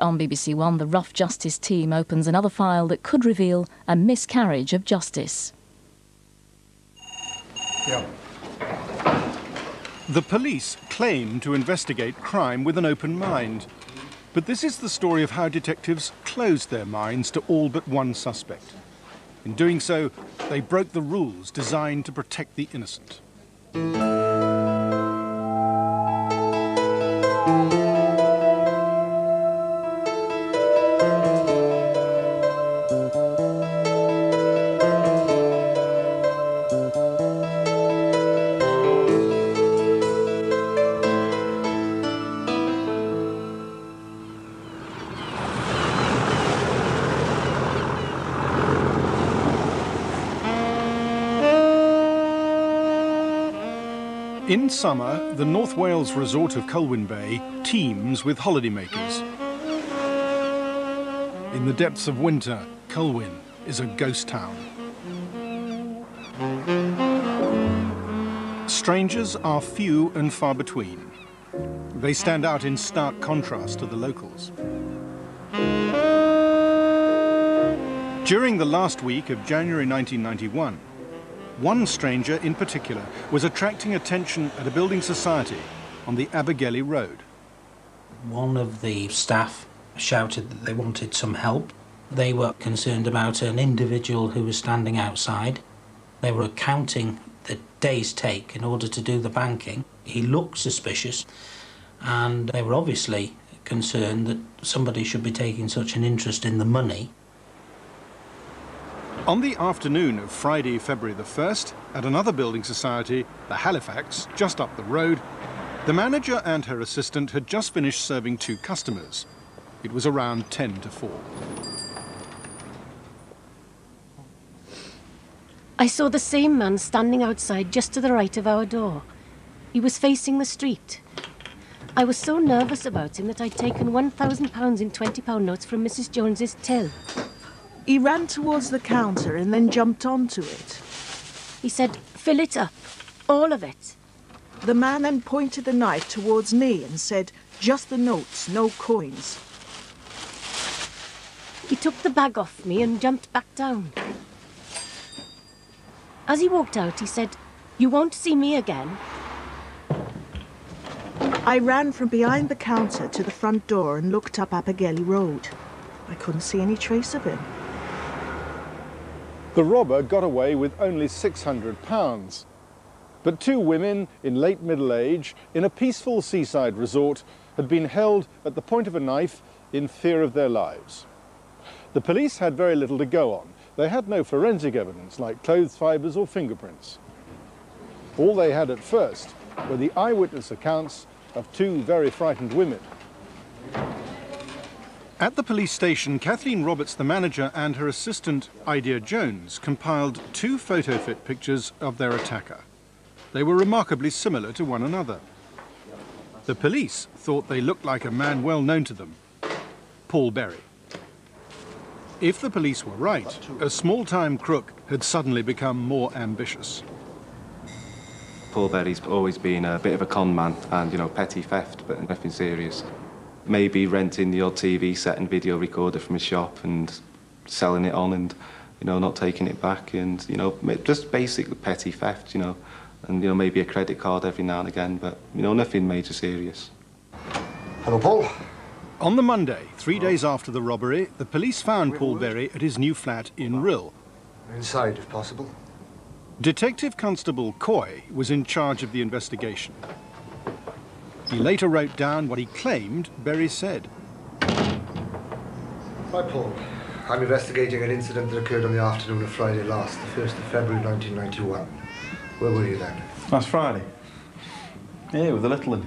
on BBC One, the Rough Justice team opens another file that could reveal a miscarriage of justice. Yeah. The police claim to investigate crime with an open mind. But this is the story of how detectives closed their minds to all but one suspect. In doing so, they broke the rules designed to protect the innocent. In summer, the North Wales resort of Colwyn Bay teems with holidaymakers. In the depths of winter, Colwyn is a ghost town. Strangers are few and far between. They stand out in stark contrast to the locals. During the last week of January 1991, one stranger in particular was attracting attention at a building society on the Abergele Road. One of the staff shouted that they wanted some help. They were concerned about an individual who was standing outside. They were counting the day's take in order to do the banking. He looked suspicious, and they were obviously concerned that somebody should be taking such an interest in the money. On the afternoon of Friday, February the 1st, at another building society, the Halifax, just up the road, the manager and her assistant had just finished serving two customers. It was around 10 to 4. I saw the same man standing outside just to the right of our door. He was facing the street. I was so nervous about him that I'd taken £1,000 in £20 notes from Mrs. Jones's till. He ran towards the counter and then jumped onto it. He said, "Fill it up, all of it." The man then pointed the knife towards me and said, "Just the notes, no coins." He took the bag off me and jumped back down. As he walked out, he said, "You won't see me again." I ran from behind the counter to the front door and looked up Abergele Road. I couldn't see any trace of him. The robber got away with only £600, but two women in late middle age in a peaceful seaside resort had been held at the point of a knife in fear of their lives. The police had very little to go on. They had no forensic evidence like clothes fibres or fingerprints. All they had at first were the eyewitness accounts of two very frightened women. At the police station, Kathleen Roberts, the manager, and her assistant, Ida Jones, compiled two photo-fit pictures of their attacker. They were remarkably similar to one another. The police thought they looked like a man well known to them, Paul Berry. If the police were right, a small-time crook had suddenly become more ambitious. Paul Berry's always been a bit of a con man and, you know, petty theft, but nothing serious. Maybe renting the old TV set and video recorder from his shop and selling it on and, you know, not taking it back and, you know, just basic petty theft, you know, and, you know, maybe a credit card every now and again, but, you know, nothing major serious. Hello, Paul. On the Monday, 3 days after the robbery, the police found Paul Berry at his new flat in Rhyl. Inside, if possible. Detective Constable Coy was in charge of the investigation. He later wrote down what he claimed Berry said. Hi, Paul. I'm investigating an incident that occurred on the afternoon of Friday last, the 1st of February 1991. Where were you then? Last Friday. Yeah, with the little one.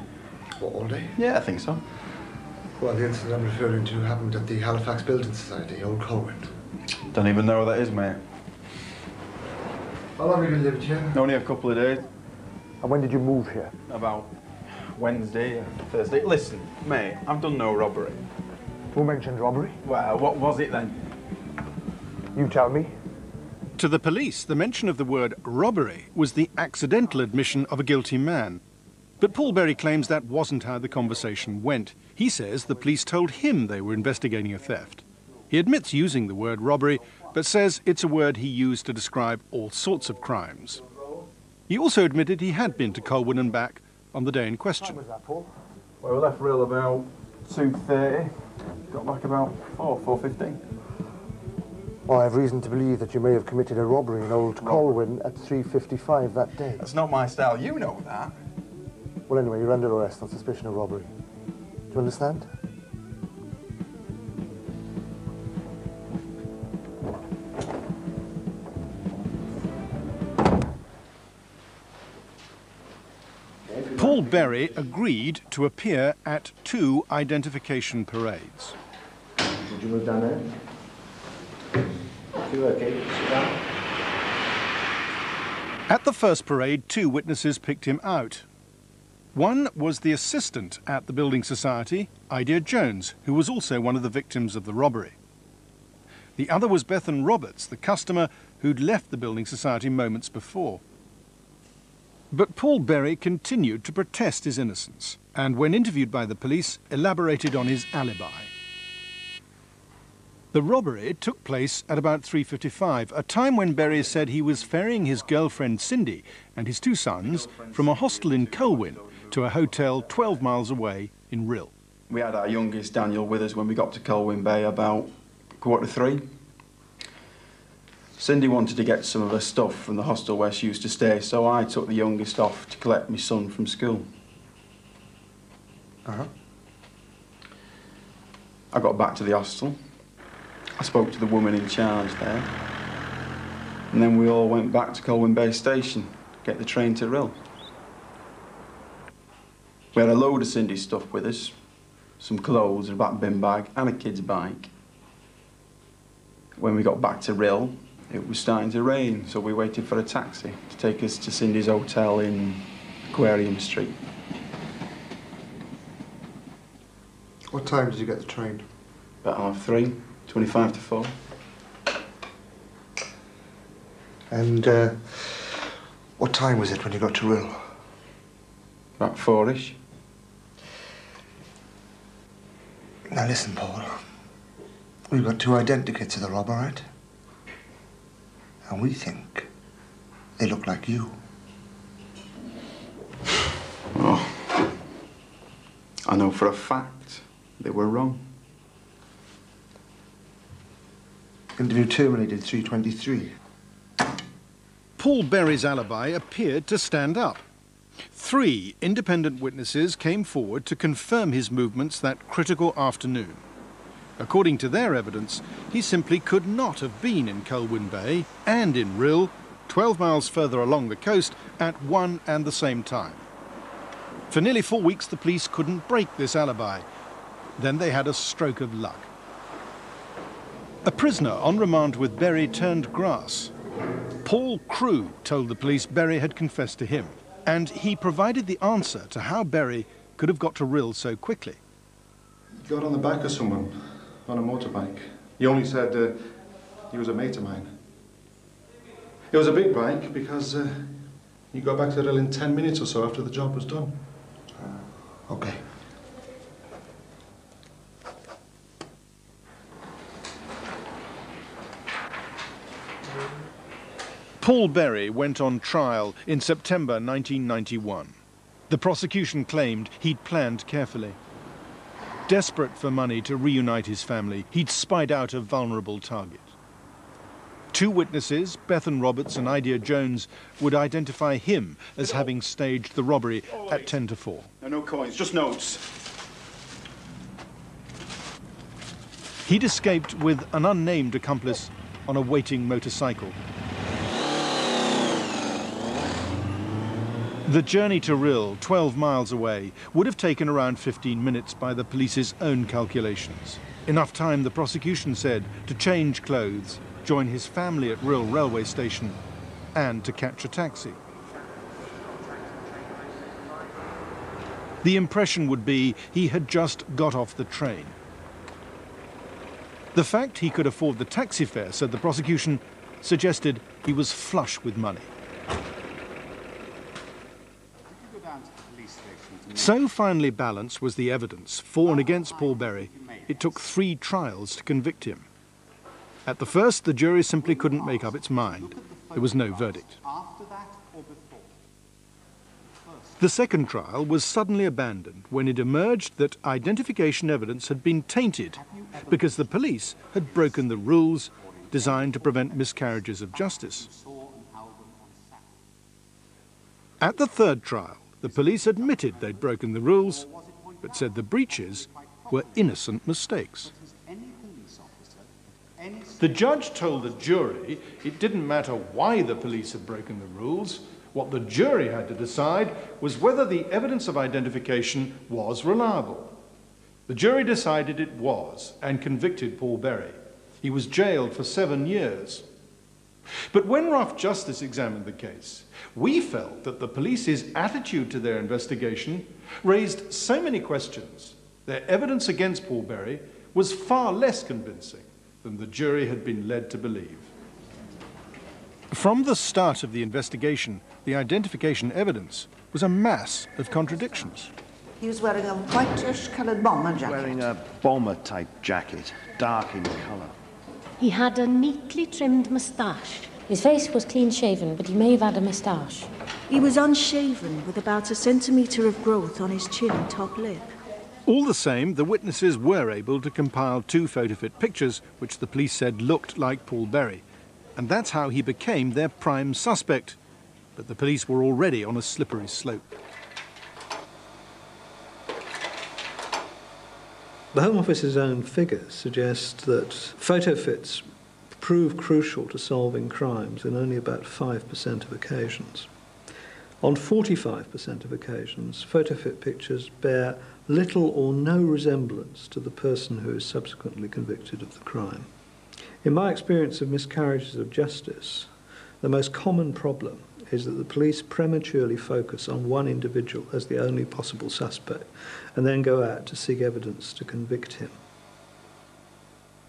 What, all day? Yeah, I think so. Well, the incident I'm referring to happened at the Halifax Building Society, Old Colwyn. Don't even know where that is, mate. How long have you lived here? Only a couple of days. And when did you move here? About Wednesday or Thursday. Listen, mate, I've done no robbery. Who mentioned robbery? Well, what was it then? You tell me. To the police, the mention of the word robbery was the accidental admission of a guilty man. But Paul Berry claims that wasn't how the conversation went. He says the police told him they were investigating a theft. He admits using the word robbery, but says it's a word he used to describe all sorts of crimes. He also admitted he had been to Colwyn and back on the day in question. What time was that, Paul? Well, we left real about 2:30, got back about 4:15. Well, I have reason to believe that you may have committed a robbery in Old Colwyn at 3:55 that day. That's not my style, you know that. Well, anyway, you're under arrest on suspicion of robbery. Do you understand? Paul Berry agreed to appear at 2 identification parades. Would you move down there? Okay, sit down. At the first parade, 2 witnesses picked him out. One was the assistant at the Building Society, Ida Jones, who was also one of the victims of the robbery. The other was Bethan Roberts, the customer who'd left the Building Society moments before. But Paul Berry continued to protest his innocence and, when interviewed by the police, elaborated on his alibi. The robbery took place at about 3:55, a time when Berry said he was ferrying his girlfriend Cindy and his 2 sons from a hostel in Colwyn to a hotel 12 miles away in Rhyl. We had our youngest, Daniel, with us when we got to Colwyn Bay about 2:45. Cindy wanted to get some of her stuff from the hostel where she used to stay, so I took the youngest off to collect my son from school. Uh-huh. I got back to the hostel. I spoke to the woman in charge there. And then we all went back to Colwyn Bay Station to get the train to Rhyl. We had a load of Cindy's stuff with us, some clothes, a back bin bag and a kid's bike. When we got back to Rhyl, it was starting to rain, so we waited for a taxi to take us to Cindy's hotel in Aquarium Street. What time did you get the train? About 3:30, 3:25 to 4. And what time was it when you got to Rhyl? About 4-ish. Now listen, Paul. We've got 2 identikits of the robber, right? And we think they look like you. Oh. I know for a fact they were wrong. Interview terminated 3:23. Paul Berry's alibi appeared to stand up. 3 independent witnesses came forward to confirm his movements that critical afternoon. According to their evidence, he simply could not have been in Colwyn Bay and in Rhyl, 12 miles further along the coast, at one and the same time. For nearly 4 weeks, the police couldn't break this alibi. Then they had a stroke of luck. A prisoner on remand with Berry turned grass. Paul Crewe told the police Berry had confessed to him, and he provided the answer to how Berry could have got to Rhyl so quickly. He got on the back of someone. On a motorbike. He only said he was a mate of mine. It was a big bike because he got back to Rhyl in 10 minutes or so after the job was done. Okay. Paul Berry went on trial in September 1991. The prosecution claimed he'd planned carefully. Desperate for money to reunite his family, he'd spied out a vulnerable target. 2 witnesses, Bethan Roberts and Ida Jones, would identify him as having staged the robbery at 3:50. No coins, just notes. He'd escaped with an unnamed accomplice on a waiting motorcycle. The journey to Rhyl, 12 miles away, would have taken around 15 minutes by the police's own calculations. Enough time, the prosecution said, to change clothes, join his family at Rhyl railway station, and to catch a taxi. The impression would be he had just got off the train. The fact he could afford the taxi fare, said the prosecution, suggested he was flush with money. So finely balanced was the evidence for and against Paul Berry, it took 3 trials to convict him. At the first, the jury simply couldn't make up its mind. There was no verdict. The second trial was suddenly abandoned when it emerged that identification evidence had been tainted because the police had broken the rules designed to prevent miscarriages of justice. At the third trial, the police admitted they'd broken the rules, but said the breaches were innocent mistakes. The judge told the jury it didn't matter why the police had broken the rules. What the jury had to decide was whether the evidence of identification was reliable. The jury decided it was and convicted Paul Berry. He was jailed for 7 years. But when Rough Justice examined the case, we felt that the police's attitude to their investigation raised so many questions, their evidence against Paul Berry was far less convincing than the jury had been led to believe. From the start of the investigation, the identification evidence was a mass of contradictions. He was wearing a whitish-coloured bomber jacket. Wearing a bomber-type jacket, dark in colour. He had a neatly trimmed moustache. His face was clean-shaven, but he may have had a moustache. He was unshaven, with about a centimetre of growth on his chin and top lip. All the same, the witnesses were able to compile 2 photofit pictures, which the police said looked like Paul Berry, and that's how he became their prime suspect. But the police were already on a slippery slope. The Home Office's own figures suggest that photofits prove crucial to solving crimes in only about 5% of occasions. On 45% of occasions, photofit pictures bear little or no resemblance to the person who is subsequently convicted of the crime. In my experience of miscarriages of justice, the most common problem is that the police prematurely focus on one individual as the only possible suspect and then go out to seek evidence to convict him.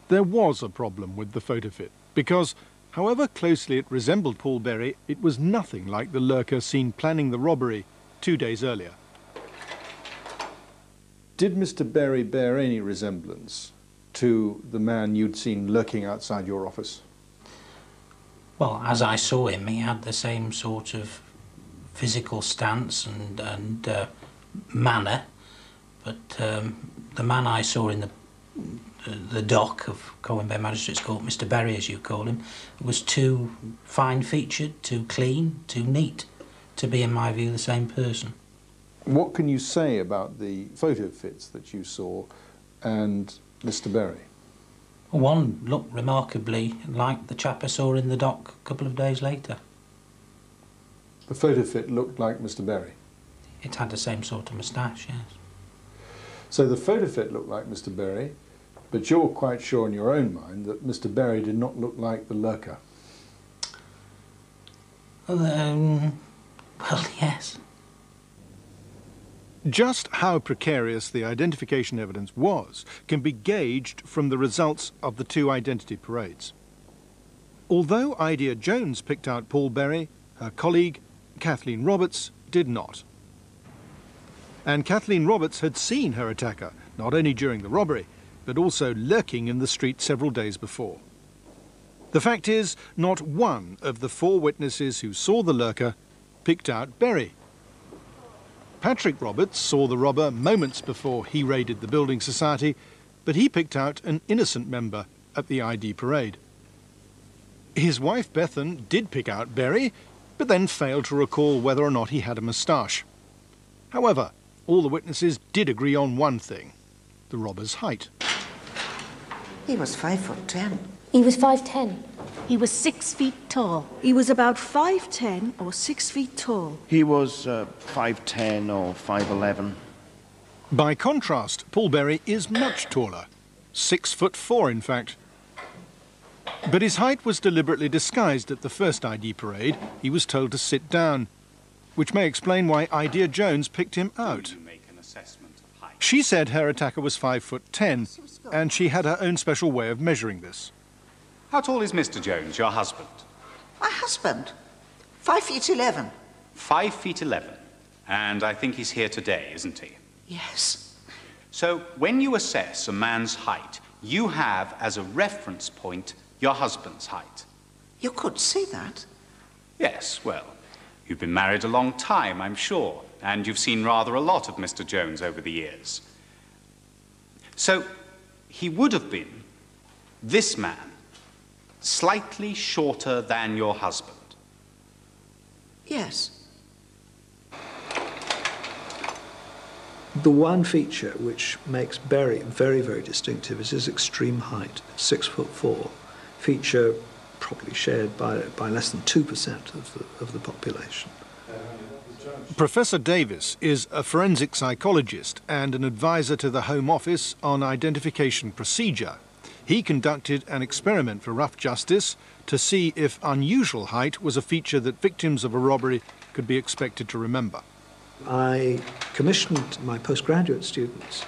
There was a problem with the photofit because, however closely it resembled Paul Berry, it was nothing like the lurker seen planning the robbery 2 days earlier. Did Mr. Berry bear any resemblance to the man you'd seen lurking outside your office? Well, as I saw him, he had the same sort of physical stance and manner, but the man I saw in the dock of Colwyn Bay Magistrates Court, Mr. Berry as you call him, was too fine-featured, too clean, too neat to be, in my view, the same person. What can you say about the photo fits that you saw and Mr. Berry? One looked remarkably like the chap I saw in the dock a couple of days later. The photofit looked like Mr. Berry? It had the same sort of moustache, yes. So the photofit looked like Mr. Berry, but you're quite sure in your own mind that Mr. Berry did not look like the lurker? Well, yes. Just how precarious the identification evidence was can be gauged from the results of the 2 identity parades. Although Ida Jones picked out Paul Berry, her colleague, Kathleen Roberts, did not. And Kathleen Roberts had seen her attacker, not only during the robbery, but also lurking in the street several days before. The fact is, not one of the 4 witnesses who saw the lurker picked out Berry. Patrick Roberts saw the robber moments before he raided the building society, but he picked out an innocent member at the ID parade. His wife Bethan did pick out Berry, but then failed to recall whether or not he had a moustache. However, all the witnesses did agree on one thing, the robber's height. He was 5'10". He was 5'10". He was 6 feet tall. He was about 5'10 or 6 feet tall. He was 5'10 or 5'11. By contrast, Paul Berry is much taller, 6'4", in fact. But his height was deliberately disguised at the first ID parade. He was told to sit down, which may explain why Ida Jones picked him out. She said her attacker was 5'10, and she had her own special way of measuring this. How tall is Mr. Jones, your husband? My husband? 5'11". 5'11". And I think he's here today, isn't he? Yes. So when you assess a man's height, you have as a reference point your husband's height. You could say that. Yes, well, you've been married a long time, I'm sure, and you've seen rather a lot of Mr. Jones over the years. So he would have been this man, slightly shorter than your husband. Yes. The one feature which makes Berry very, very distinctive is his extreme height, 6'4", feature probably shared by less than 2% of the population. Professor Davis is a forensic psychologist and an advisor to the Home Office on identification procedure. He conducted an experiment for Rough Justice to see if unusual height was a feature that victims of a robbery could be expected to remember. I commissioned my postgraduate students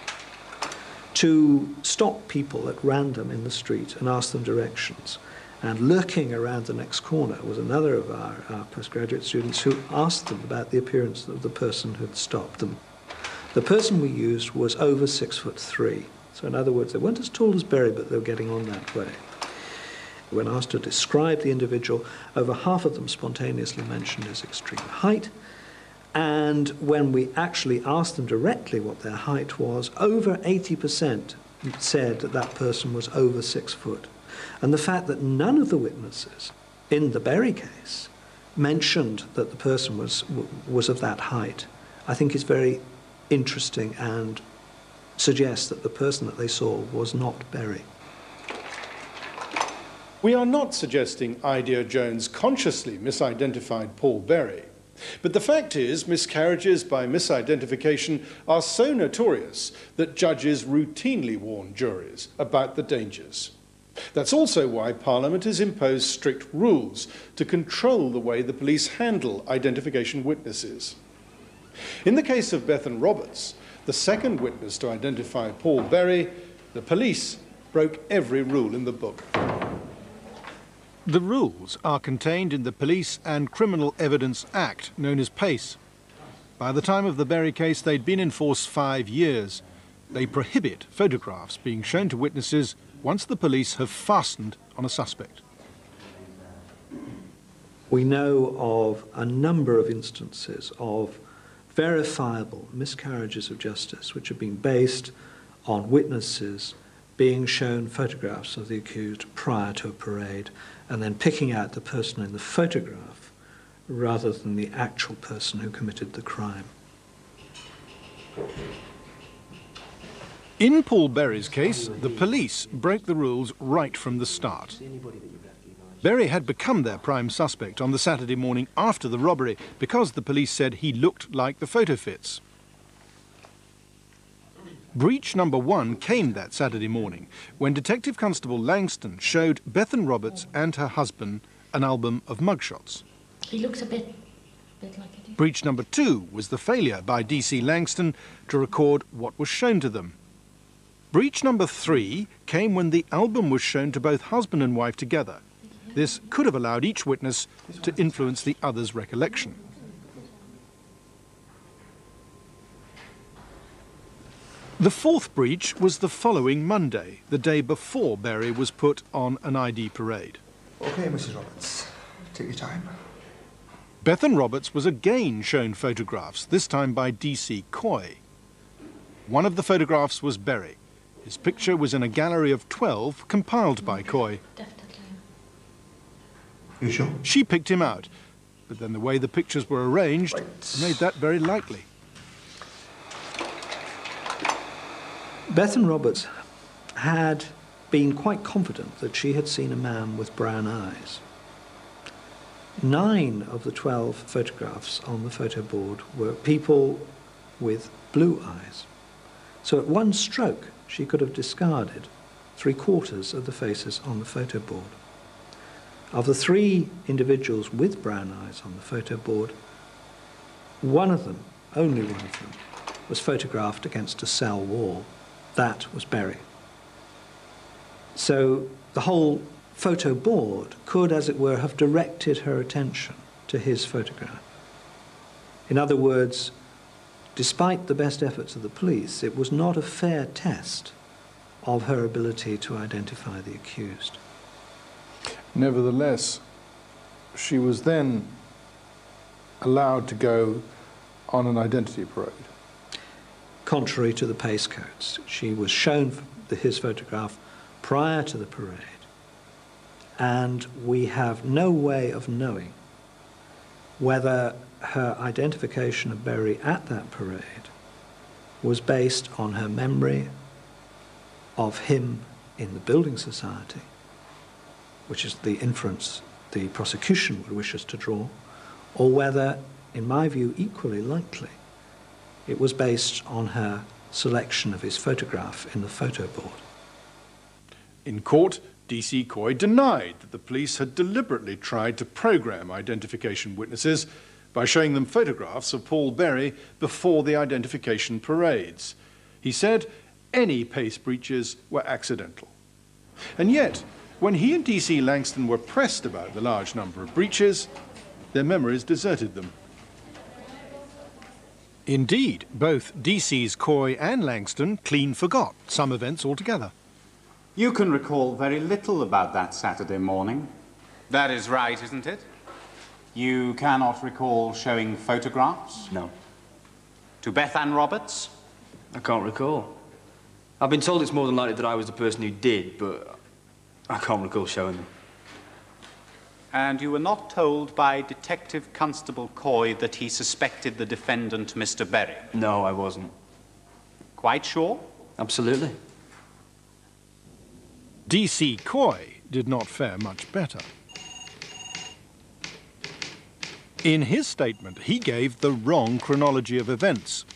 to stop people at random in the street and ask them directions. And lurking around the next corner was another of our postgraduate students who asked them about the appearance of the person who had stopped them. The person we used was over 6'3". So in other words, they weren't as tall as Berry, but they were getting on that way. When asked to describe the individual, over half of them spontaneously mentioned his extreme height. And when we actually asked them directly what their height was, over 80% said that that person was over 6 foot. And the fact that none of the witnesses in the Berry case mentioned that the person was of that height, I think is very interesting and suggests that the person that they saw was not Berry. We are not suggesting Ida Jones consciously misidentified Paul Berry. But the fact is, miscarriages by misidentification are so notorious that judges routinely warn juries about the dangers. That's also why Parliament has imposed strict rules to control the way the police handle identification witnesses. In the case of Bethan Roberts, the second witness to identify Paul Berry, the police broke every rule in the book. The rules are contained in the Police and Criminal Evidence Act, known as PACE. By the time of the Berry case, they'd been in force 5 years. They prohibit photographs being shown to witnesses once the police have fastened on a suspect. We know of a number of instances of verifiable miscarriages of justice which have been based on witnesses being shown photographs of the accused prior to a parade and then picking out the person in the photograph rather than the actual person who committed the crime. In Paul Berry's case, the police broke the rules right from the start. Berry had become their prime suspect on the Saturday morning after the robbery because the police said he looked like the photo fits. Breach number one came that Saturday morning when Detective Constable Langston showed Bethan Roberts and her husband an album of mugshots. He looks a bit like it. Breach number two was the failure by DC Langston to record what was shown to them. Breach number three came when the album was shown to both husband and wife together. This could have allowed each witness to influence the other's recollection. The fourth breach was the following Monday, the day before Berry was put on an ID parade. OK, Mrs. Roberts, take your time. Bethan Roberts was again shown photographs, this time by DC Coy. One of the photographs was Berry. His picture was in a gallery of 12 compiled by Coy. Definitely. You sure? She picked him out, but then the way the pictures were arranged made that very likely. Bethan Roberts had been quite confident that she had seen a man with brown eyes. 9 of the 12 photographs on the photo board were people with blue eyes. So at one stroke, she could have discarded 3/4 of the faces on the photo board. Of the 3 individuals with brown eyes on the photo board, one of them, only one of them, was photographed against a cell wall. That was Berry. So the whole photo board could, as it were, have directed her attention to his photograph. In other words, despite the best efforts of the police, it was not a fair test of her ability to identify the accused. Nevertheless, she was then allowed to go on an identity parade. Contrary to the PACE codes, she was shown his photograph prior to the parade, and we have no way of knowing whether her identification of Berry at that parade was based on her memory of him in the building society, which is the inference the prosecution would wish us to draw, or whether, in my view, equally likely, it was based on her selection of his photograph in the photo board. In court, DC Coy denied that the police had deliberately tried to program identification witnesses by showing them photographs of Paul Berry before the identification parades. He said any PACE breaches were accidental. And yet, when he and DC Langston were pressed about the large number of breaches, their memories deserted them. Indeed, both DC's Coy and Langston clean forgot some events altogether. You can recall very little about that Saturday morning. That is right, isn't it? You cannot recall showing photographs? No. To Bethan Roberts? I can't recall. I've been told it's more than likely that I was the person who did, but I can't recall showing them. And you were not told by Detective Constable Coy that he suspected the defendant, Mr. Berry? No, I wasn't. Quite sure? Absolutely. DC Coy did not fare much better. In his statement, he gave the wrong chronology of events.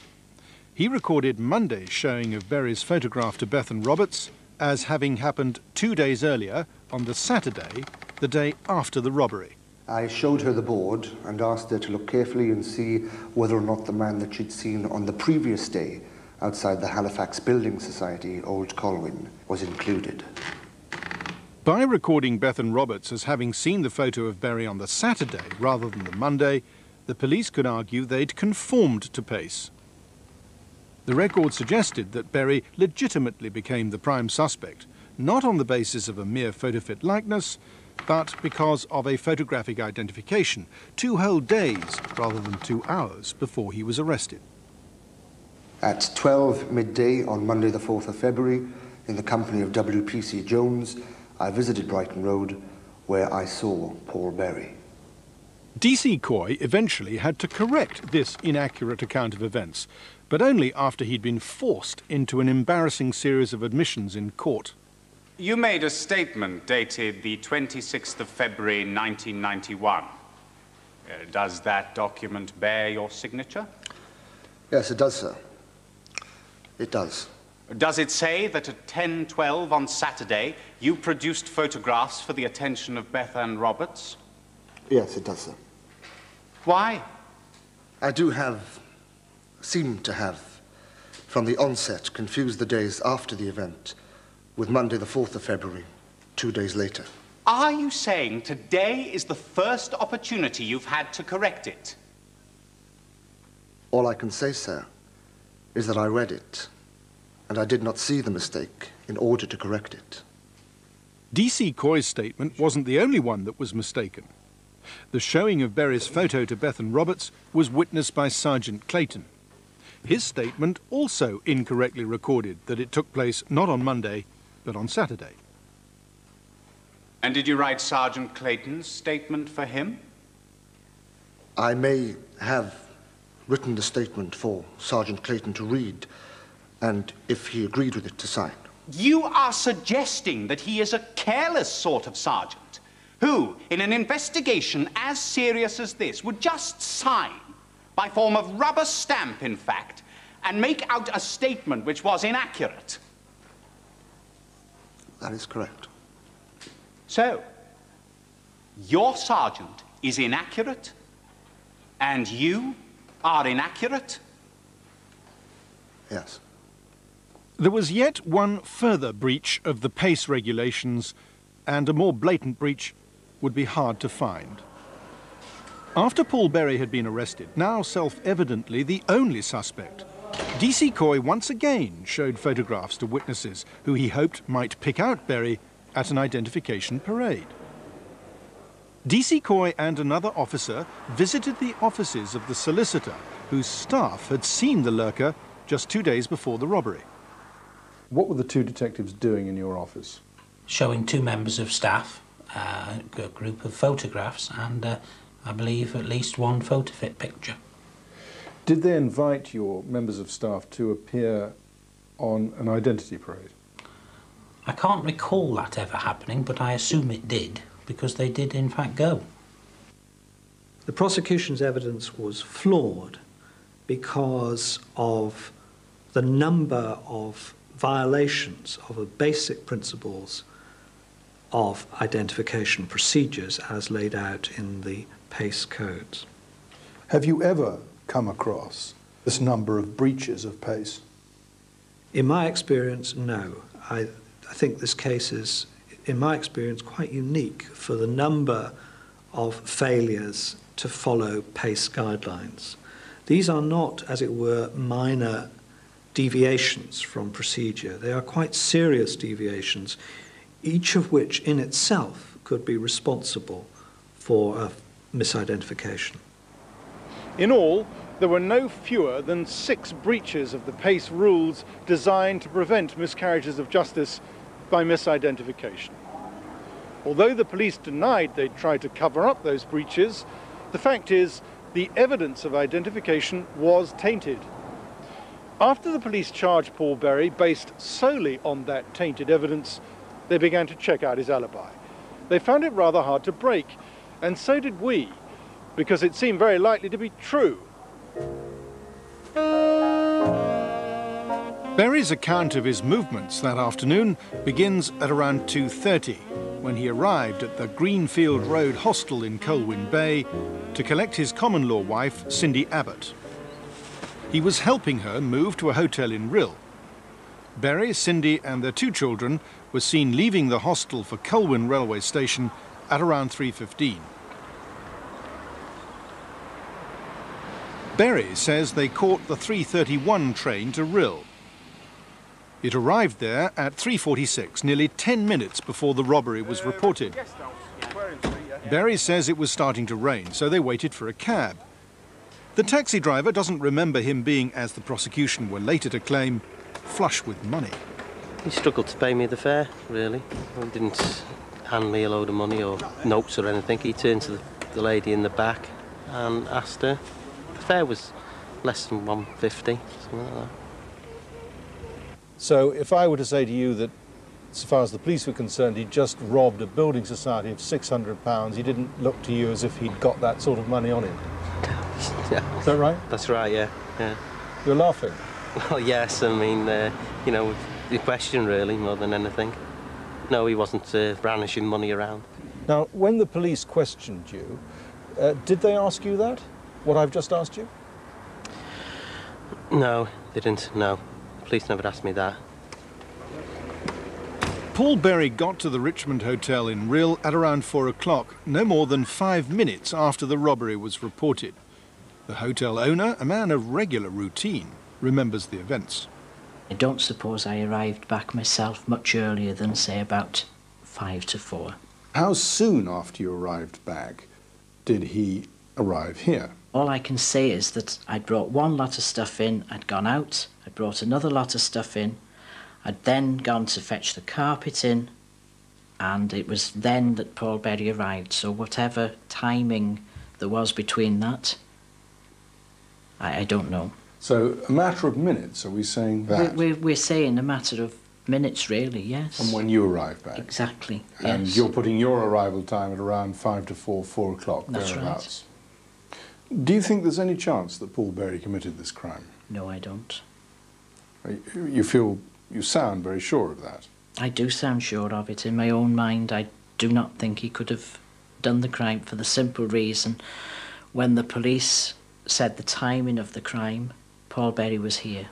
He recorded Monday's showing of Berry's photograph to Bethan Roberts as having happened 2 days earlier on the Saturday, the day after the robbery. I showed her the board and asked her to look carefully and see whether or not the man that she'd seen on the previous day outside the Halifax Building Society, Old Colwyn, was included. By recording Bethan Roberts as having seen the photo of Berry on the Saturday rather than the Monday, the police could argue they'd conformed to PACE. The record suggested that Berry legitimately became the prime suspect, not on the basis of a mere photofit likeness, but because of a photographic identification, 2 whole days rather than 2 hours before he was arrested. At 12 midday on Monday the 4th of February, in the company of WPC Jones, I visited Brighton Road, where I saw Paul Berry. DC Coy eventually had to correct this inaccurate account of events, but only after he'd been forced into an embarrassing series of admissions in court. You made a statement dated the 26th of February 1991. Does that document bear your signature? Yes, it does, sir. It does. Does it say that at 10:12 on Saturday you produced photographs for the attention of Bethan Roberts? Yes, it does, sir. Why? I do have, seem to have, from the onset, confused the days after the event with Monday the 4th of February, 2 days later. Are you saying today is the first opportunity you've had to correct it? All I can say, sir, is that I read it, and I did not see the mistake in order to correct it. DC Coy's statement wasn't the only one that was mistaken. The showing of Berry's photo to Bethan Roberts was witnessed by Sergeant Clayton. His statement also incorrectly recorded that it took place not on Monday, but on Saturday. And did you write Sergeant Clayton's statement for him? I may have written the statement for Sergeant Clayton to read, and if he agreed with it, to sign. You are suggesting that he is a careless sort of sergeant who, in an investigation as serious as this, would just sign, by form of rubber stamp, in fact, and make out a statement which was inaccurate. That is correct. So, your sergeant is inaccurate, and you are inaccurate? Yes. There was yet one further breach of the PACE regulations, and a more blatant breach would be hard to find. After Paul Berry had been arrested, now self-evidently the only suspect, DC Coy once again showed photographs to witnesses who he hoped might pick out Berry at an identification parade. DC Coy and another officer visited the offices of the solicitor whose staff had seen the lurker just 2 days before the robbery. What were the two detectives doing in your office? Showing two members of staff, a group of photographs and I believe at least one photofit picture. Did they invite your members of staff to appear on an identity parade? I can't recall that ever happening, but I assume it did, because they did in fact go. The prosecution's evidence was flawed because of the number of violations of the basic principles of identification procedures as laid out in the PACE codes. Have you ever come across this number of breaches of PACE? In my experience, no. I think this case is, in my experience, quite unique for the number of failures to follow PACE guidelines. These are not, as it were, minor deviations from procedure. They are quite serious deviations, each of which in itself could be responsible for a misidentification. In all, there were no fewer than 6 breaches of the PACE rules designed to prevent miscarriages of justice by misidentification. Although the police denied they'd tried to cover up those breaches, the fact is the evidence of identification was tainted. After the police charged Paul Berry based solely on that tainted evidence, they began to check out his alibi. They found it rather hard to break, and so did we, because it seemed very likely to be true. Berry's account of his movements that afternoon begins at around 2:30, when he arrived at the Greenfield Road Hostel in Colwyn Bay to collect his common-law wife, Cindy Abbott. He was helping her move to a hotel in Rhyl. Berry, Cindy and their 2 children were seen leaving the hostel for Colwyn Railway Station at around 3:15. Berry says they caught the 3:31 train to Rhyl. It arrived there at 3:46, nearly 10 minutes before the robbery was reported. Berry says it was starting to rain, so they waited for a cab. The taxi driver doesn't remember him being, as the prosecution were later to claim, flush with money. He struggled to pay me the fare, really. He didn't hand me a load of money or notes or anything. He turned to the lady in the back and asked her. The fare was less than 150, something like that. So if I were to say to you that, so far as the police were concerned, he just robbed a building society of £600, he didn't look to you as if he'd got that sort of money on him? Yeah. Is that right? That's right, yeah. You're laughing? Well, yes, I mean, you know, the question really, more than anything. No, he wasn't brandishing money around. Now, when the police questioned you, did they ask you that, what I've just asked you? No, they didn't, no. Police never asked me that. Paul Berry got to the Richmond Hotel in Rhyl at around 4 o'clock, no more than 5 minutes after the robbery was reported. The hotel owner, a man of regular routine, remembers the events. I don't suppose I arrived back myself much earlier than, say, about 3:55. How soon after you arrived back did he arrive here? All I can say is that I'd brought one lot of stuff in, I'd gone out, I'd brought another lot of stuff in, I'd then gone to fetch the carpet in, and it was then that Paul Berry arrived, so whatever timing there was between that, I don't know. So a matter of minutes, are we saying that? We're saying a matter of minutes, really, yes. And when you arrived back? Exactly, and yes. You're putting your arrival time at around 4 o'clock, thereabouts. Right. Do you think there's any chance that Paul Berry committed this crime? No, I don't. You feel, you sound very sure of that? I do sound sure of it. In my own mind, I do not think he could have done the crime for the simple reason when the police said the timing of the crime, Paul Berry was here.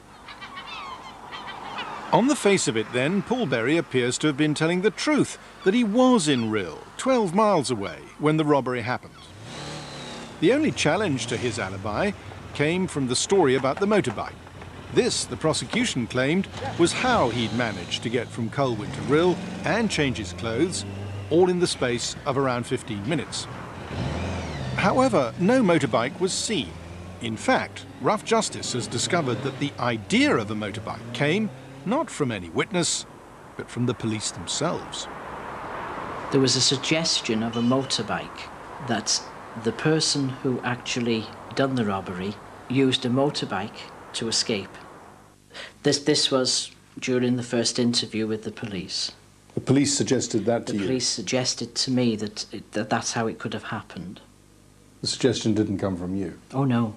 On the face of it, then, Paul Berry appears to have been telling the truth, that he was in Rhyl, 12 miles away, when the robbery happened. The only challenge to his alibi came from the story about the motorbike. This, the prosecution claimed, was how he'd managed to get from Colwyn to Rhyl and change his clothes, all in the space of around 15 minutes. However, no motorbike was seen. In fact, Rough Justice has discovered that the idea of a motorbike came not from any witness, but from the police themselves. There was a suggestion of a motorbike, that the person who actually done the robbery used a motorbike to escape. This was during the first interview with the police. The police suggested that to you? The police suggested to me that that's how it could have happened. The suggestion didn't come from you? Oh, no.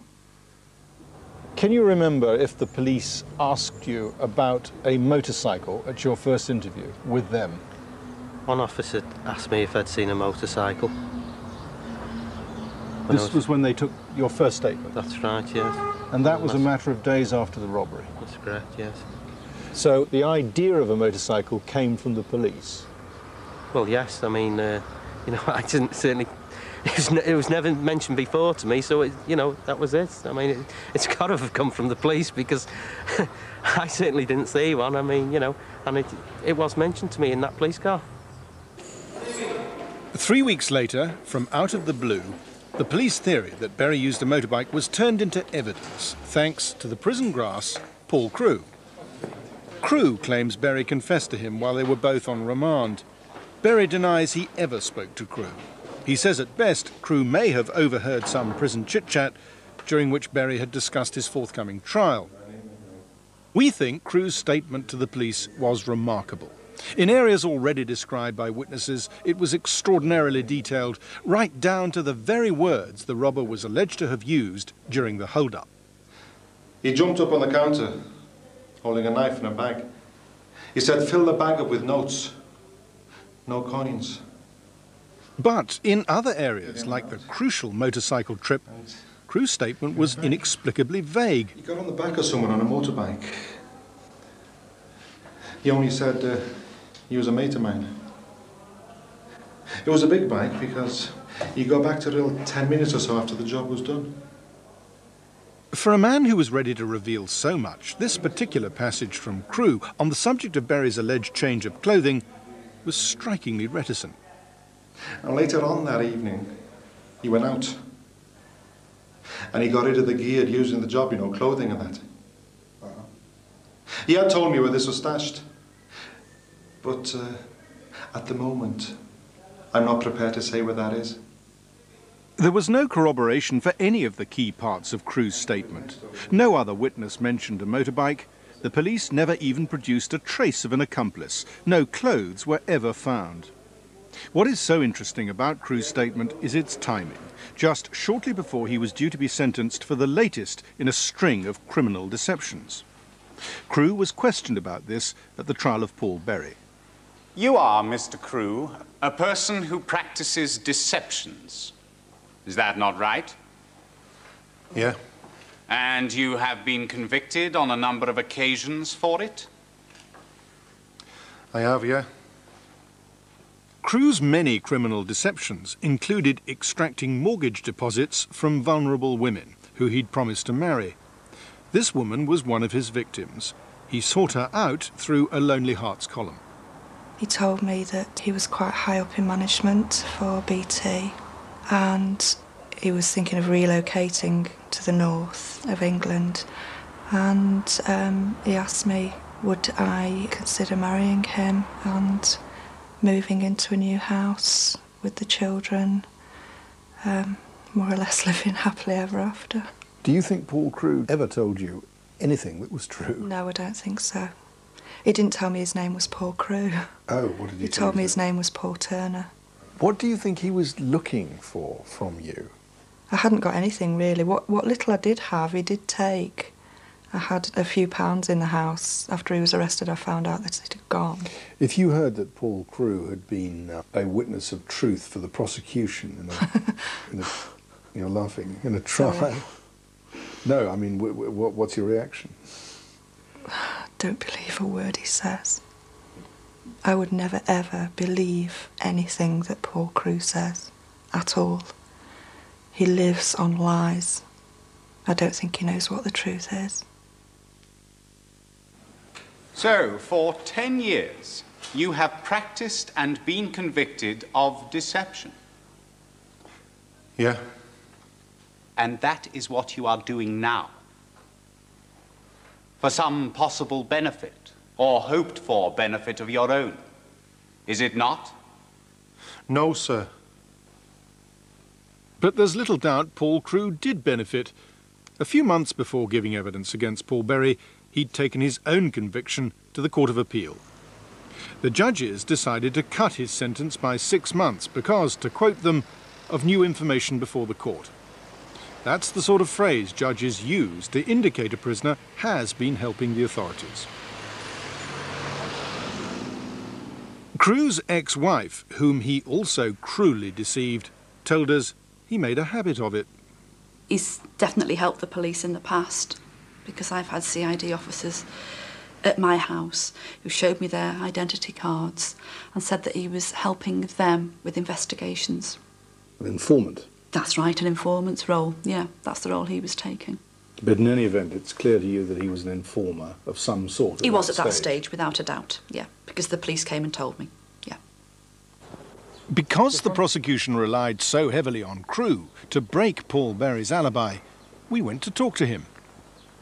Can you remember if the police asked you about a motorcycle at your first interview with them? One officer asked me if I'd seen a motorcycle. This was when they took your first statement? That's right, yes. And that was a matter of days after the robbery? That's correct, yes. So the idea of a motorcycle came from the police? Well, yes. I mean, you know, I didn't certainly... It was never mentioned before to me, so, you know, that was it. I mean, it's got to have come from the police because I certainly didn't see one. I mean, you know, and it was mentioned to me in that police car. 3 weeks later, from out of the blue, the police theory that Berry used a motorbike was turned into evidence, thanks to the prison grass, Paul Crewe. Crewe claims Berry confessed to him while they were both on remand. Berry denies he ever spoke to Crewe. He says at best Crewe may have overheard some prison chit-chat during which Berry had discussed his forthcoming trial. We think Crewe's statement to the police was remarkable. In areas already described by witnesses, it was extraordinarily detailed, right down to the very words the robber was alleged to have used during the hold-up. He jumped up on the counter, holding a knife in a bag. He said, "Fill the bag up with notes, no coins." But in other areas, like the crucial motorcycle trip, Crewe's statement was inexplicably vague. He got on the back of someone on a motorbike. He only said he was a mate of mine. It was a big bike because he got back to Rhyl 10 minutes or so after the job was done. For a man who was ready to reveal so much, this particular passage from Crewe on the subject of Berry's alleged change of clothing was strikingly reticent. And later on that evening, he went out. And he got rid of the gear used in the job, you know, clothing and that. He had told me where this was stashed. But at the moment, I'm not prepared to say where that is. There was no corroboration for any of the key parts of Crewe's statement. No other witness mentioned a motorbike. The police never even produced a trace of an accomplice. No clothes were ever found. What is so interesting about Crewe's statement is its timing, just shortly before he was due to be sentenced for the latest in a string of criminal deceptions. Crewe was questioned about this at the trial of Paul Berry. You are, Mr. Crewe, a person who practices deceptions. Is that not right? Yeah. And you have been convicted on a number of occasions for it? I have, yeah. Crewe's many criminal deceptions included extracting mortgage deposits from vulnerable women who he'd promised to marry. This woman was one of his victims. He sought her out through a Lonely Hearts column. He told me that he was quite high up in management for BT and he was thinking of relocating to the north of England. And he asked me, would I consider marrying him and moving into a new house with the children, more or less living happily ever after. Do you think Paul Crewe ever told you anything that was true? No, I don't think so. He didn't tell me his name was Paul Crewe. Oh, what did he tell you? He told me his name was Paul Turner. What do you think he was looking for from you? I hadn't got anything, really. What little I did have, he did take. I had a few pounds in the house. After he was arrested, I found out that it had gone. If you heard that Paul Crewe had been a witness of truth for the prosecution in a, you're laughing, in a trial. No, I mean, what's your reaction? I don't believe a word he says. I would never, ever believe anything that Paul Crewe says at all. He lives on lies. I don't think he knows what the truth is. So, for 10 years, you have practiced and been convicted of deception. Yeah. And that is what you are doing now. For some possible benefit, or hoped-for benefit of your own. Is it not? No, sir. But there's little doubt Paul Crewe did benefit. A few months before giving evidence against Paul Berry, he'd taken his own conviction to the Court of Appeal. The judges decided to cut his sentence by 6 months because, to quote them, of new information before the court. That's the sort of phrase judges use to indicate a prisoner has been helping the authorities. Crewe's ex-wife, whom he also cruelly deceived, told us he made a habit of it. He's definitely helped the police in the past, because I've had CID officers at my house who showed me their identity cards and said that he was helping them with investigations. An informant? That's right, an informant's role. Yeah, that's the role he was taking. But in any event, it's clear to you that he was an informer of some sort? He was at that stage, without a doubt, yeah, because the police came and told me, yeah. Because the prosecution relied so heavily on Crewe to break Paul Berry's alibi, we went to talk to him.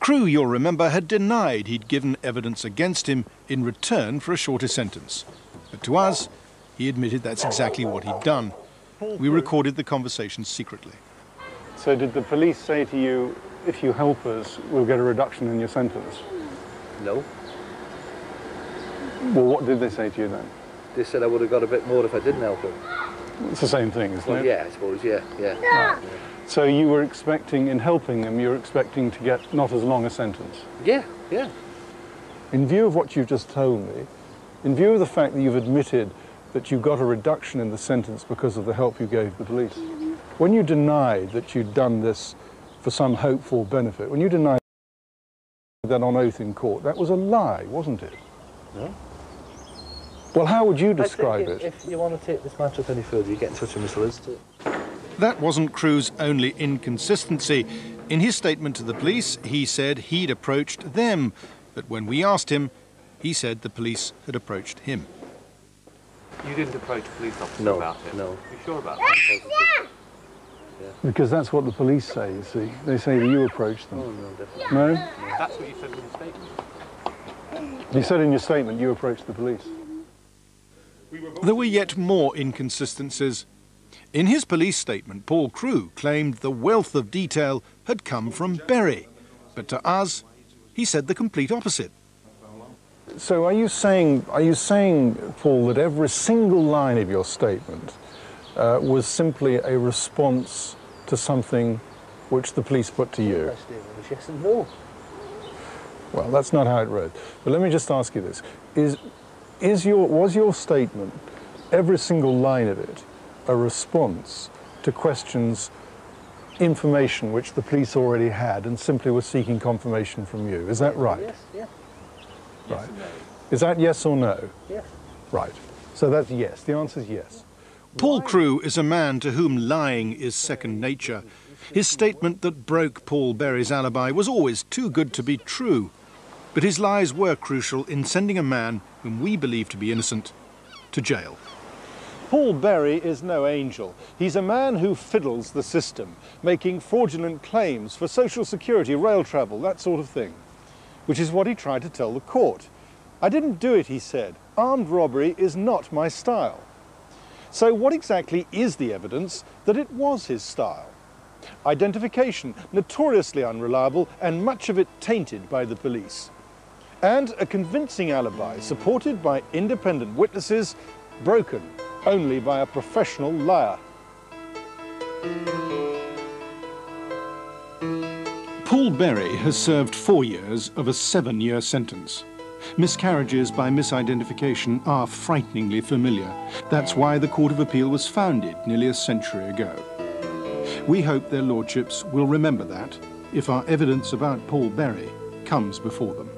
Crewe, you'll remember, had denied he'd given evidence against him in return for a shorter sentence. But to us, he admitted that's exactly what he'd done. We recorded the conversation secretly. So did the police say to you, if you help us, we'll get a reduction in your sentence? No. Well, what did they say to you then? They said I would have got a bit more if I didn't help them. It's the same thing, isn't it? Yeah, I suppose, yeah. So you were expecting, in helping them, you were expecting to get not as long a sentence? Yeah. In view of what you've just told me, in view of the fact that you've admitted that you got a reduction in the sentence because of the help you gave the police, when you denied that you'd done this for some hopeful benefit, when you denied that on oath in court, that was a lie, wasn't it? No. Well, how would you describe it? If you want to take this matter up any further, you get in touch with Mr. Solicitor. That wasn't Crewe's only inconsistency. In his statement to the police, he said he'd approached them, but when we asked him, he said the police had approached him. You didn't approach a police officer about it? No. Are you sure about that? Yeah. Because that's what the police say, you see. They say that you approached them. Oh, no, definitely. No? Yeah. That's what you said in your statement. You said in your statement you approached the police. There were yet more inconsistencies. In his police statement, Paul Crewe claimed the wealth of detail had come from Berry, but to us, he said the complete opposite. So are you saying, Paul, that every single line of your statement was simply a response to something which the police put to you? Yes and no. Well, that's not how it read. But let me just ask you this: was your statement, every single line of it, a response to questions, information which the police already had and simply were seeking confirmation from you? Is that right? Yes. Yeah. Right. Yes or no. Is that yes or no? Yes. Right. So that's yes. The answer is yes. Paul Crewe is a man to whom lying is second nature. His statement that broke Paul Berry's alibi was always too good to be true. But his lies were crucial in sending a man whom we believe to be innocent to jail. Paul Berry is no angel. He's a man who fiddles the system, making fraudulent claims for social security, rail travel, that sort of thing, which is what he tried to tell the court. I didn't do it, he said. Armed robbery is not my style. So what exactly is the evidence that it was his style? Identification, notoriously unreliable and much of it tainted by the police. And a convincing alibi supported by independent witnesses, broken only by a professional liar. Paul Berry has served 4 years of a 7-year sentence. Miscarriages by misidentification are frighteningly familiar. That's why the Court of Appeal was founded nearly a century ago. We hope their lordships will remember that if our evidence about Paul Berry comes before them.